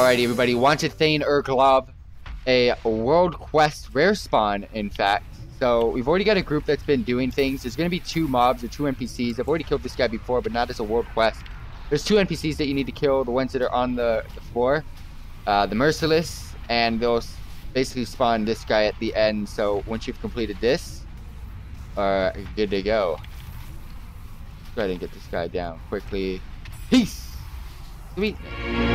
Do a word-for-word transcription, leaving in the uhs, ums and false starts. Alrighty, everybody. Wanted Thane Irglov, a world quest rare spawn, in fact. So we've already got a group that's been doing things. There's going to be two mobs or two N P Cs. I've already killed this guy before, but not as a world quest. There's two N P Cs that you need to kill, the ones that are on the, the floor. Uh, the Merciless, and they'll basically spawn this guy at the end. So once you've completed this, uh, you're good to go. Let's go ahead and get this guy down quickly. Peace! Sweet.